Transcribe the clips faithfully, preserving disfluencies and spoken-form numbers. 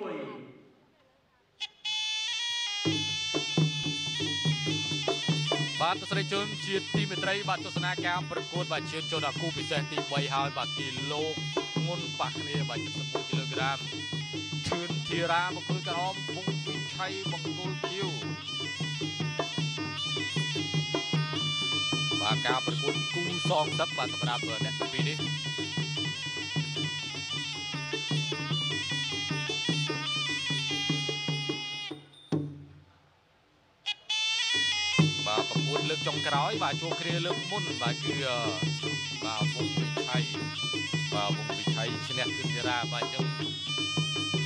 mùi. Bạn tôi sẽ chôn chiết tim bên trái bạn tôi sẽ nâng cam bật cốt và chiết cho đặc khu bị sẹt tim bay hai và kilo ngôn bạc này và chiết số kg chun thi ra một cơn cơn hóm bung bung chay bung côn kêu và cam bật cốt cú song sấp và tập đạp ở nét pin đi lực trong cái đói và chua kia lực môn và kia và vùng bị cháy và vùng bị cháy trên nét thương ra và trong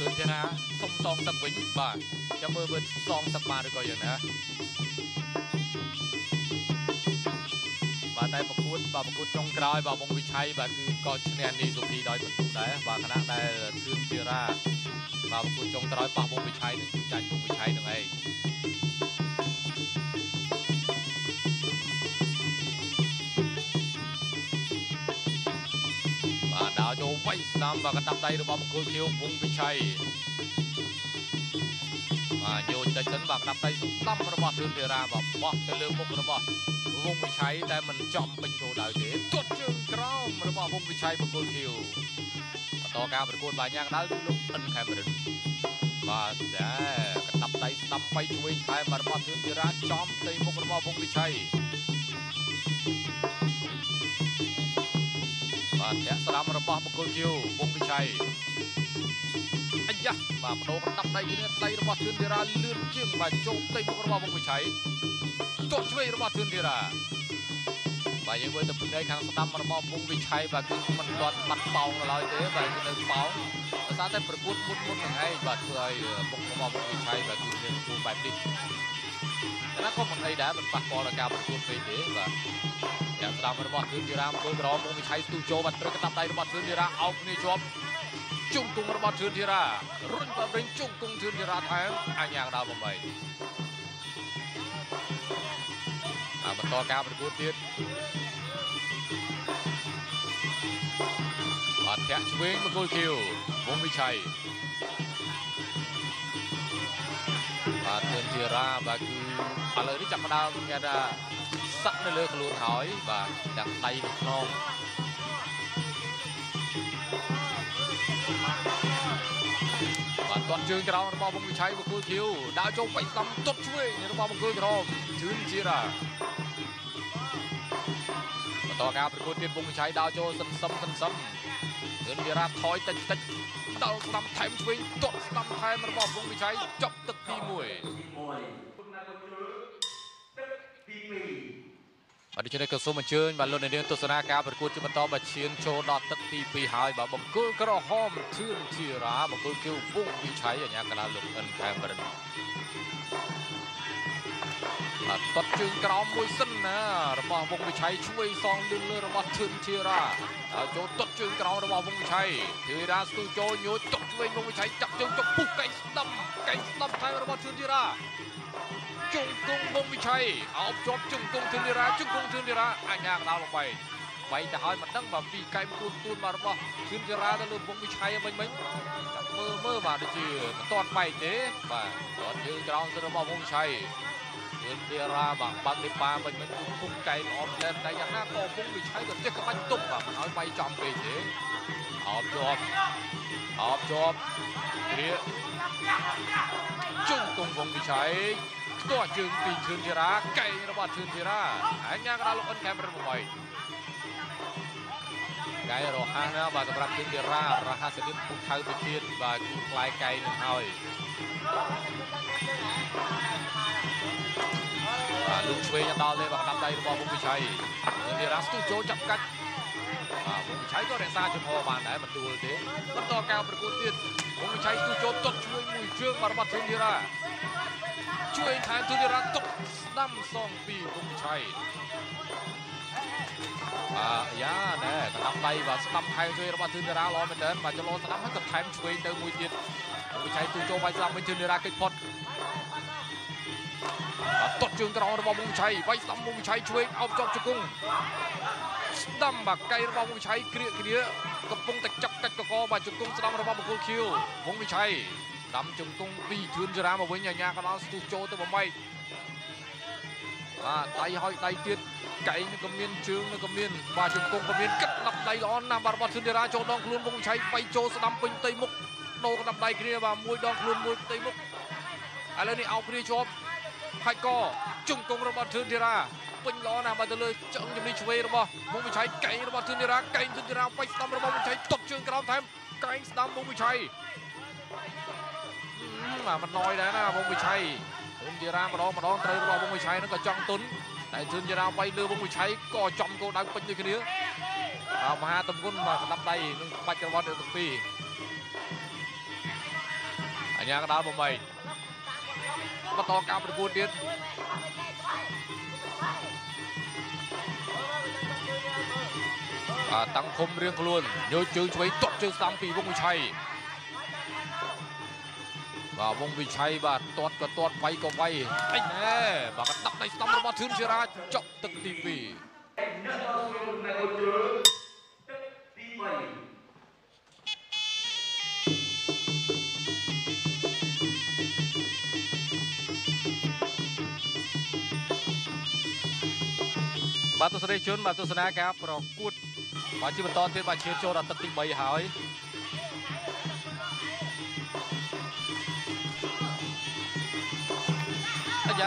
thương ra song song sắp vĩnh và chăm mơ vượt song sắp mà được coi nữa và tay một cút và một cút trong cái đói và vùng bị cháy và cứ coi trên nét đi dùng thì đói một chút đấy và khả năng đây là thương ra và một cút trong cái đói và vùng bị cháy đừng chạy vùng bị cháy đừng ấy cho vay nam và các đập tay được bao một cơn kêu vùng bị cháy và nhiều trái chấn và các đập tay súng năm nó bọt lên thì ra và bọt tới lưng bụng nó bọt vùng bị cháy tại mình chọn bình cầu đại thế tuột trường crom nó bọt vùng bị cháy một cơn kêu to cao một cơn vài nhang đá lúc ẩn khai một lần và sẽ các đập tay năm bay chui khai và bọt lên thì ra chọn tây bụng nó bọt vùng bị cháy và sẽ sờ đâm robot một cơn kêu vùng bị cháy anh nhá và một đôi con đập tay lên tay robot thuyền đi ra lươn chim và trộm tay một robot vùng bị cháy trộm chui robot thuyền đi ra và những người tập đây khang sờ đâm robot vùng bị cháy và cứ mình đoạt mặt bóng là lòi thế và cái nơi bóng ở sát đây một cút cút cút ngay và cười một robot vùng bị cháy và cứ lên cua bài đi nó có một người đã mình bắt bò là cao một cút về thế vàอย่าสตาร์มันบอลซื้อดีรามโดยร้องวงวิชัยตูโจบัตรกระตับไตมันบอลซื้อดีราเอาในจบจุ่มกุ้งมันบอลซื้อดีรารุ่นประเด็นจุ่มกุ้งซื้อดีราแทงอันยังดาวบอมไปอ่ามันต่อการประกวดทีบอลแทะช่วยมันโกลคิววงวิชัยบอลซื้อดีราบากูอะไรที่จับมาดาวเงี้ยนะสักในเลือกลูนหอยว่าดักไตคลองว่าตอนเชิงจะเราบอลบุกใช้บุกคิวดาวโจมไปซ้ำตบช่วยเนี่ยบอลบุกกระโดดชื่นชีระต่อการประกวดที่บุกใช้ดาวโจมซ้ำซ้ำซ้ำเดินเวลาถอยติดติดดาวซ้ำไทม์ช่วยตบซ้ำไทม์มันบอลบุกใช้จบตึกที่มวยมาดูเช่นนี้ก็ส่งมาเชิญบอลลูนในเดือนตุลาคมประกวดที่มันต่อมาเชียนโชว์ดอทตักตีปีหายแบบบังเกอร์กระห้อมชื่นชีราบังเกอร์คิวฟุ้งวิชัยอย่างเงี้ยกระลาลุกเอินแคมเบอร์ตัดจึงกระห้อมมวยสั้นนะระบาดฟุ้งวิชัยช่วยซองดึงเลยระบาดชื่นชีราโจตัดจึงกระห้อมระบาดฟุ้งวิชัยทีราสตูโจโยตัดช่วยฟุ้งวิชัยจับจึงจับปุ๊กไก่ตั้มไก่ตั้มไทยระบาดชื่นชีราจุงกุ้งวงวิชัยเอาจบจุงกุ้งถึงดีระจุงกุ้งถึงดีระอันยางดาวลงไปไปแต่หอยมันตั้งแบบปีไก่ตูนตูนมาหรือเปล่าถึงดีระตะลุมวงวิชัยมันมันเมื่อเมื่อมาดูจีมันตอนไปเนี้ยมาตอนยืนกลางตะลุมวงวิชัยถึงดีระแบบบางทีปลามันมันกุ้งไก่ออกเล่นแต่อย่างนั้นก็วงวิชัยกับเจ้ากระมันตุกแบบเอาไปจอมไปเนี้ยเอาจบเอาจบเรียจุงกุ้งวงวิชัยตัวจึงปีชื่นธีระไก่ระบาดชื่นธีระไอ้เงี้ยกระลุกอนแคมเปอร์บ่อยไก่รอห้านะบาดกระชื่นธีระราคาสิบพุ่งเท้าไปเทียนบาดคลายไก่หนึ่งหอยลุงเชยยังดาวเลยบาดนำได้ระบาดบุกไปใช้ชื่นธีระสู้โจจับกัดบุกไปใช้ก็เรซ่าจนพอบานได้มันดูเลยเด้มันต่อแก้วประกุนเทียนบุกไปใช้สู้โจตดช่วยมุยเชื่องระบาดชื่นธีระช่วยแทนทุนรัตน์ตกน้ำซองปีบุญชัยอ่าย่าแน่สนามไทยว่าสนามไทยช่วยระบาดทุนรัตน์ล้อมเป็นเดิมมาจะล้อสนามให้กับแทนช่วยเติมมวยเดียดบุญชัยตูโจไปสนามเป็นทุนรัตน์เกิดพอดตดจึงกระรองระบาดบุญชัยไปสนามบุญชัยช่วยเอาจอบจุกุ้งน้ำบักไก่ระบาดบุญชัยเกลี่ยเกลี่ยกระปุงแต่จับกัดกระกอบจุกุ้งสนามระบาดบุญคิวบุญชัย Đắm chừng tung đi chuyên ra mà với nhà nhà các bạn studio tới bóng bay và tay hỏi tay tiết cái những cầm miên chương những cầm miên và chừng tung cầm miên cắt đập tay đó nằm vào bật xuyên ra cho đòn luôn vùng cháy bay cho đâm bình tây mục đâu có đập tay kia và môi đòn luôn môi tây mục ai lên đi ao kia cho hai co chừng tung ra bật xuyên ra bình đó nằm vào tới chừng chừng đi chui ra bò vùng cháy cái nó bật xuyên ra cái xuyên ra bay đâm ra bóng cháy tụt chương cái đòn thêm cái đâm vùng cháy màมันลอยได้นะวงวิชัยทุนเจรามาร้องมาร้องเตยรอวงวิชัยนั่นก็จ้องตุนแต่ทุนเจราไปเรือวงวิชัยก็จอมโกดังเป็นอยู่คนเดียวเอามาหาตำกุ้นมาลำไตนึงปัจจุบันเดือนตุลีอันนี้ก็ดาวบอมเบย์มาต่อการประกวดเดือนตั้งคมเรื่องขลุ่นโยจือช่วยจบจือสามปีวงวิชัยว่าวงวิชัยบาดตอดก็ตอดไปก็ไปไอ้แน่บาดตับในสตัมบาดทืนเชราจบตึกทีวีบาดตุสเรชุนบาดตุสนาครับประกุดบาดจีบตอนเทบาดเชียร์โจดตึกทีวีหาย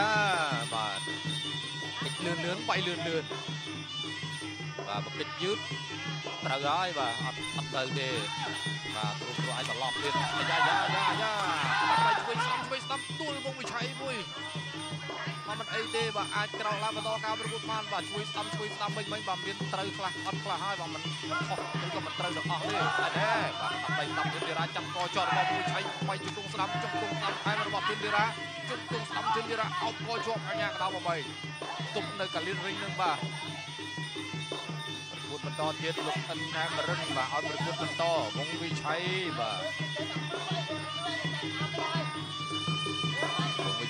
ย่าบาดปิดเลื่อนเลื่อนไปเลื่อนเลื่อนบาดปิดยืดตะร้ายบาดอัดอัดเตะเดบาดรุกร้ายตลอดเลยย่าย่าย่าย่าไปช่วยซ้ำช่วยซ้ำตู้วงไม่ใช่บุ้ยมันมันไอเดบาดอาจจะเราลาบต่อการประกวดมันบาดช่วยซ้ำช่วยซ้ำไม่ไม่บาดเบียนตะคลาอัดคลาให้บาดมันออกมันก็มันตะออกเลยไอเดบาดไปซ้ำเดือดร้ายจับคอจอดวงไม่ใช่ไปจุดตรงสนามจุดตรงสนามให้มันบาดเดือดร้ายจุดตรงสนามเดือดร้ายเอาคอจอดอันนี้เราไปตุ่มในการเล่นริงนึงบาดประกวดมันต่อเทียนลุกตันแทนมาเรื่องบาดเอาประกวดมันต่อวงไม่ใช่บาด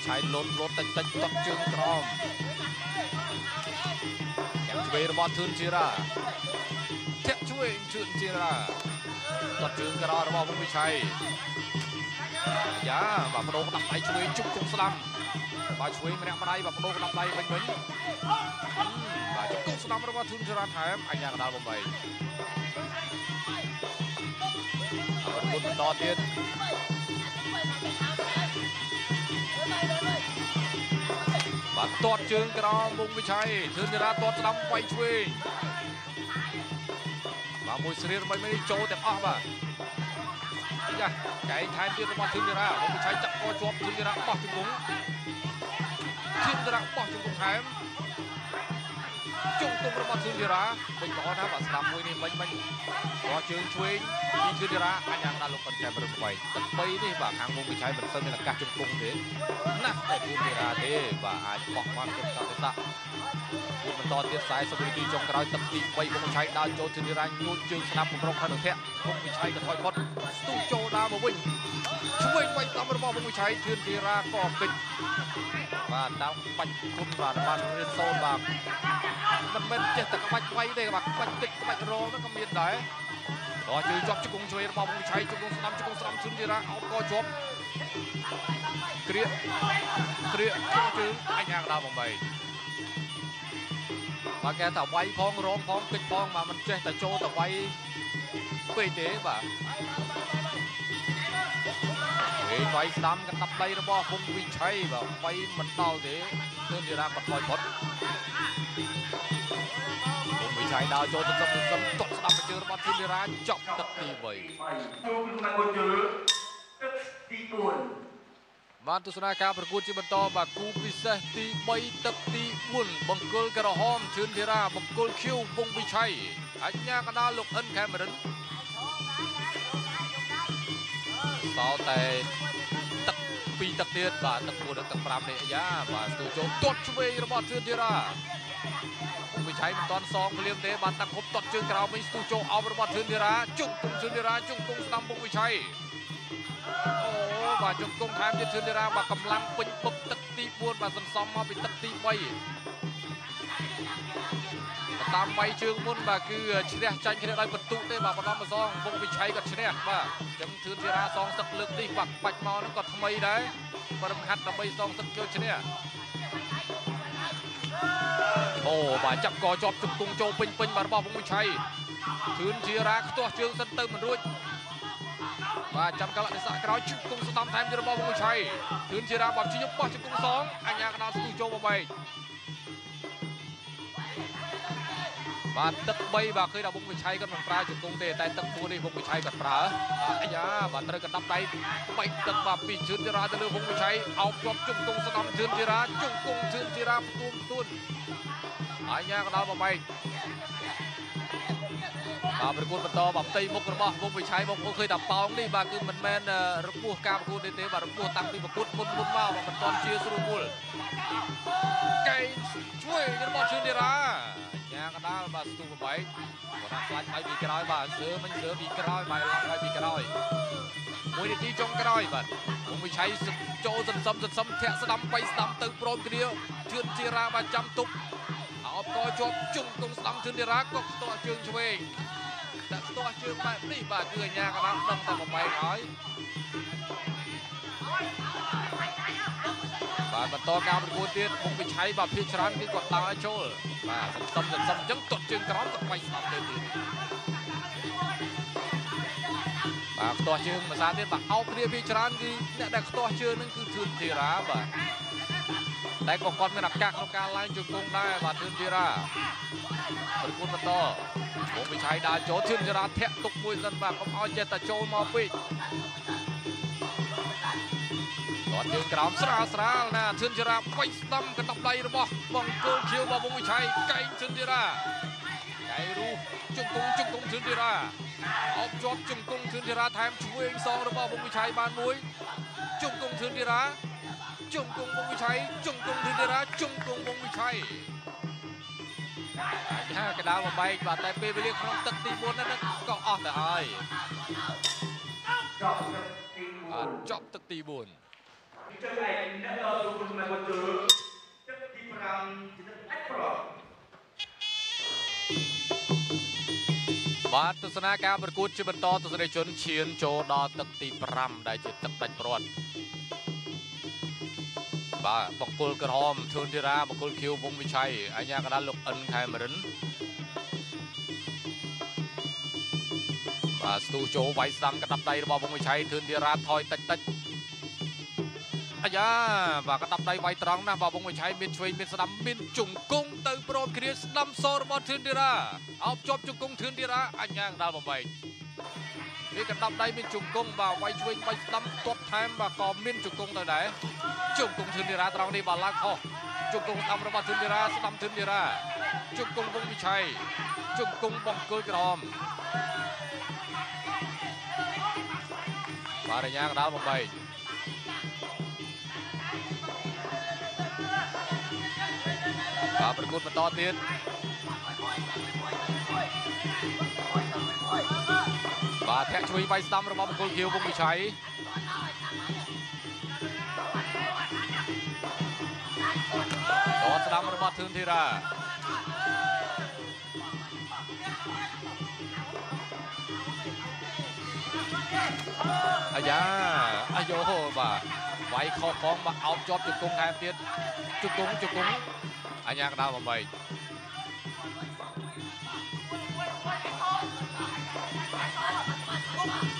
ใช้ลดลดแต่จัดจับจึงตรอมแข่งช่วยระบาดทื่นจีราแข่งช่วยทื่นจีราจับจึงกระรอกระบาดวงวิชัยย่าบาปโดนกระดับไปช่วยจุกจุกสลัมบาช่วยไม่ได้มาได้บาปโดนกระดับไปเป็นเหมือนบาจุกจุกสลัมระบาดทื่นจีราแถมอันยากระดาบลงไปบนต่อเดียนบาดตอดจึงกระรองวงวิชัยถือเวลาตอดสลัมไปช่วยมามวยเสรียไปไม่ได้โจแต่อ้อมาย่าไก่แทนที่จะมาถือเวลาวงวิชัยจับคอจวบถือเวลาปอกจุงกุ้งถือเวลาปอกจุงกุ้งแถมจุงกุ้งระบาดถือเวลาไปต่อนะบาดสลัมมวยนี่ไม่ไม่ตอดจึงช่วยถือเวลาอันยังตาลงกันแทนบริบทไปแต่ไปนี่บาดทางวงวิชัยมันเสนอการจุงกุ้งเด็ดนักแต่ถือเวลาเด็ดบาดบอกว่าเป็นการศึกษาคุณมันตอนเทียบสายสมุทรดีจงกระไรตัดติดไปวงชัยดาวโจถือรายโยนจึงสนับของเราขนาดเทะวงชัยกับทอยพอดตู้โจดาวมาวิ่งช่วยไปตามระบบวงชัยถือทีราก่อปิดว่าดาวปัจจุบันบาดมันเรียนโซนบาดมันเป็นเจตกบัดไว้ได้บัดบัดติดบัดรองนั่นก็มีได้ต่อจืดจบจุกงช่วยระบบวงชัยจุกงสนับจุกงสนับถือทีราเอาก่อจบเกลี่ยเกลี่ยจึงไอ้ยางดาวบังใบมาแกแต่ไว้พ้องร้องพ้องติดพ้องมามันเจ๊แต่โจแต่ไว้เปิดเด๋บ่าเฮ้ยไว้ซ้ำกันตับไตระบอบวงวิชัยบ่าไว้มันเต่าเด๋เติมยีราปัดลอยพดวงวิชัยดาวโจตึ้งตึ้งตึ้งตดตับไปเจอระบอบทีมยีราจับตัดตีใบมาตุสนาคาประกวดจิบันตอบากูพิเศษตีใบตัดตีวุ่นบังเกิลกระห้องชื่นเทราบังเกิลคิววงวิชัยอัญญากระดาลุกเอินแคมรินสาวแต่ตัดปีตัดเตียนบาตัดบัวตัดปรามเนี่ยย่าบาตูโจตดช่วยระบาดชื่นเทราวงวิชัยตอนสองเรียมเตะบาตัดคบตดจึงกล่าวไม่ตูโจเอาระบาดชื่นเทราจุ่มตุงชื่นเทราจุ่มตุงสนามวงวิชัยบาดจงตรงทางยืนเชิญได้ราบากำลังเป็นปุ๊บตัดตีบวนบาดซ้ำซ้อมมาเป็นตัดตีใบ ตามไปเชิงมุนมาคือชนะใจชนะได้ประตูได้มาประลองมาซองวงวิชัยกับชนะมาจังทืนเทราซองสักเลือกดีปักปักมาแล้วก็ทำไมได้ปรำหัดทำไมซองสักเกี่ยวชนะโอ้มาจับกอจอบจุกตุงโจปิงปิงมาประลองวงวิชัยทืนเทราตัวเชิงสันเติมมันรุ่ยมาจับกระลักษะกระร้อยจุกตุงสตอมแทมเดอร์บอลวงวิชัยทืนเทราบอกชิยุบป้อจุกตุงสองอัญญากนาสุโจมาไปมาตึกใบบาเคยดาวบุกไปใช้กันมันปลาจุดตรงเตะแต่ตึกฟูนี่บุกไปใช้กันปลาไอ้ยาบาตรกันนับไปไปตึกบาปีชื้นจิราจะเลือกบุกไปใช้เอาจอบจุดตรงสนามชื้นจิราจุดตรงชื้นจิราตุ้มตุ้นไอ้ยากันเอาไปบาเป็นคนมันต่อแบบตีมุกระบอบบุกไปใช้บุกเคยดับปองนี่บาคือมันแมนรับผู้กามคูเตะบารับผู้ตั้งตีบกุดมุนมุนมาแบบมันตอนเชียร์สุรุลไก่ช่วยกันบอลชื้นจิราก็ได้มาสู้ไปก็ได้สายไปบีกร้อยมาเสือมันเสือบีกร้อยไปลากไปบีกร้อยมวยที่จงกร้อยบัดผมไปใช้สุดโจสันซ้ำสันซ้ำแทะสนามไปสนามตึงโปรกันเดียวเชิญจีรามาจำตุกเอาปอจบจุ่มตรงสนามเชิญจีราก็ตัวเชิงช่วยแต่ตัวเชิงไปนี่บาเกลือยากระนั้นต้องต่อไปหน่อยบาต่อการเป็นคนเดียวผมไปใช้แบบพิชรันที่กดตาโชลมาซ้ำซ้ำจังตดจึงกระร้องตกไปสามเดือนมาตัวเชื่อมาซาเดียบเอาเปรียบพิชรันที่เนี่ยแต่ตัวเชื่อนั่นคือทืนธีราบ่แต่กองไม่หนักกักต้องการไล่จุดกงได้มาทืนธีราบริกุลมาต่อผมไปใช้ดาโจทืนธีราแทะตกมวยสันบาผมเอาเจตโจมาปิดตอนยืนกระหม่อมสระสระนะเชิญจิราไปซ้ำกันตับไหลหรือบ่บังเกิลเขียวบ่าวงวิชัยไก่เชิญจิราไก่รู้จุ่มกุ้งจุ่มกุ้งเชิญจิราออกจอบจุ่มกุ้งเชิญจิราแถมช่วยสองหรือบ่าวงวิชัยบานมุ้ยจุ่มกุ้งเชิญจิราจุ่มกุ้งวงวิชัยจุ่มกุ้งเชิญจิราจุ่มกุ้งวงวิชัยถ้ากระดาษมาใบบาดแต่เปไปเรียกน้องตัดตีบนนั่นก็ออกแต่อายจอบตัดตีบนเจ้าไอ้นักเล่าสุขุมมาวันเจอจักรีพรางจิตอัจฉริยะวัดตุสนาการประกุศจิบันโตตุสเดชนเชียนโจดอตักตีพรำได้จิตตักตันปรดบ้าบักกุลกระหอมเทินธีราบักกุลคิววงวิชัยอัญญากระดานลูกอันไทยมรินบ้าสตูโจไวซังกระดับไตรบวงวิชัยเทินธีราทอยตักตักอายาว่ากระตับใดไวตรังนะบ่าวงไปใช้มินช่วยมินสนามมินจุ่มกุ้งเติมโปรคริสนำโซลบอลทืนดีระเอาจบจุ่มกุ้งทืนดีระอันยังดาวบ่าวไปนี่กระตับใดมินจุ่มกุ้งบ่าวไปช่วยไปนำตัวแทนบ่าวกอมินจุ่มกุ้งตัวไหนจุ่มกุ้งทืนดีระตรังนี่บ่าวล้างคอจุ่มกุ้งทำระบาดทืนดีระสนามทืนดีระจุ่มกุ้งวงวิชัยจุ่มกุ้งบังเกิลกระหม่อมมาอันยังดาวบ่าวไปบาประกุศมาต่อเตียนบาแทะช่วยไปสตัมระบอบประกุศคิวบุกมิชัยต่อสตัมระบอบทืนธีราอายาอโยบาไว้ข้อคล้องมาเอาจอบจุดกงแทนเตียนจุดกงจุดกงอันยังดาวบ่ไป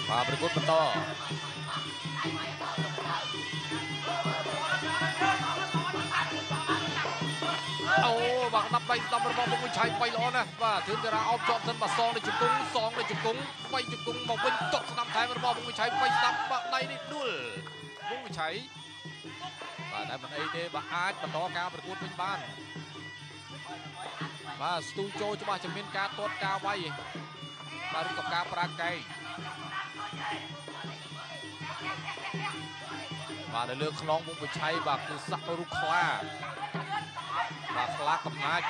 มาประกุศมาต่อโอ้บักนับไปตำระบอบบุญชัยไปล้อนะว่าถึงจะเอาจอบสันบัดซองในจุดกุ้งสองในจุดกุ้งไปจุดกุ้งบอกเป็นตกสนามไทยระบอบบุญชัยไปตับบักในนี่ดุลบุญชัยมาได้มันไอเดบะอาร์ตมาต่อการประกุศเป็นบ้านมาสตูโจจะมาจะเป็นการตดกาไว้มาดูกับการปราไกมาในเรื่องคล้องบุญชัยบักคือสักรุคลาบักคลากับนัก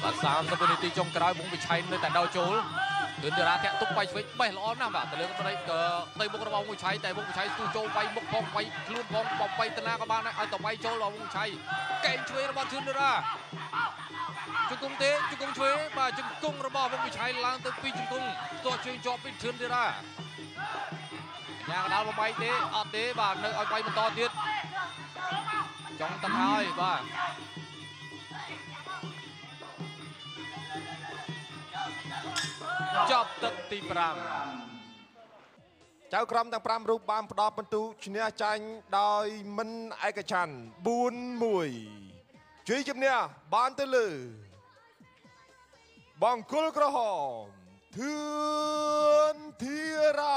บักสามสกุลนิติจงกระไรบุญชัยในแต่ดาวโจล ยืนเดือดแค่ตุ๊กไปช่วยไม่ล้อหน้าแบบแต่เรื่องอะไรเกิดในบุกระบำมุ้ยชัยแต่บุกชัยตู้โจไปบุกพองไปคลุมพองปอบไปตะนากระบังนะเอาต่อไปโจหล่อมุ้ยชัยเก่งช่วยระบำชื่นเดือดจุกุมเตะจุกุมช่วยมาจุกุมระบำมุ้ยชัยล้างตัวปีจุกุมตัวช่วยโจไปชื่นเดือดยางดาวไปเตะอัดเตะบ้างเนยเอาไปมันต่อเดือดจงตัดท้ายบ้างจบตัดตีปรามเจ้ากรมต่างปรามรูปบามประดอบประตูชนะใจโดยมันไอกระชันบุญมวยช่วยจุดเนี่ยบานเตลือบางกุลกระหอมเทือนทีรา